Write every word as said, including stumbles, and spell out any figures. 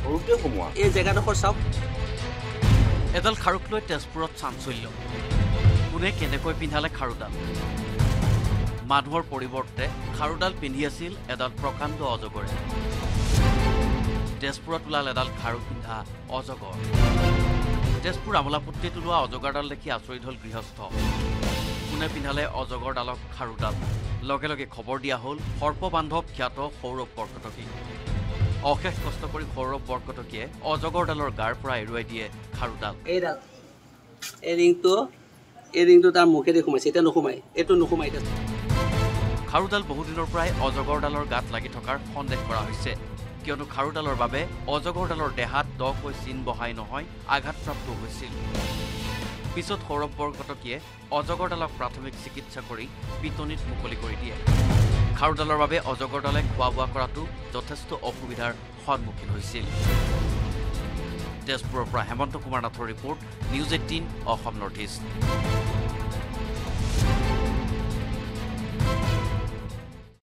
সৰুকে সোমোৱা এই জায়গাডোখৰ চাওক এডাল খাৰুক লৈ তেজপুৰত চাঞ্চল্য কোনে কেনেকৈ পিন্ধালে খাৰুডাল মাধৱৰ পৰিৱৰ্তে খাৰুডাল পিন্ধি আছিল এডাল প্ৰকাণ্ড অজগৰ তেজপুৰত ওলাল এডাল খাৰু পিন্ধা অজগৰ তেজপুৰ আমলাপট্টিত ওলোৱা অজগৰডাল দেখি আচৰিত হল গৃহস্থ কোনে পিন্ধালে অজগৰডালক খাৰুডাল লগে লগে খবৰ দিয়া হল সৰ্পবান্ধৱ খ্যাত সৌৰভ বৰকটকী অশেষ কষ্ট কৰি সৌৰভ বৰকটকীয়ে অজগৰডালৰ গাৰ পৰা এৰুৱাই দিয়ে খাৰুডাল এইডাল এই ৰিংটো এই ৰিংটো তাৰ মুখে দেখুমাইছে এটা নুখুমাই এটো নুখুমাই এটা খাৰুডাল বহুদিনৰ পৰাই অজগৰডালৰ গাত লাগি থকাৰ সন্দেহ কৰা হৈছে কিয়নো খাৰুডালৰ বাবে অজগৰডালৰ দেহাত দকৈ চিন বহাই নহয় আঘাতপ্ৰাপ্ত হৈছিল পিছত সৌৰভ বৰকটকীয়ে অজগৰডালক প্ৰাথমিক চিকিৎসা কৰি পিটনিত মুকলি কৰি দিয়ে খাৰুডালৰ বাবে অজগৰডালে খোৱা বোৱা কৰাটো যথেষ্ট অসুবিধাৰ সন্মুখীন হৈছিল তেজপুৰৰ পৰা হেমন্ত কুমাৰ নাথৰ report news eighteen Assam north east.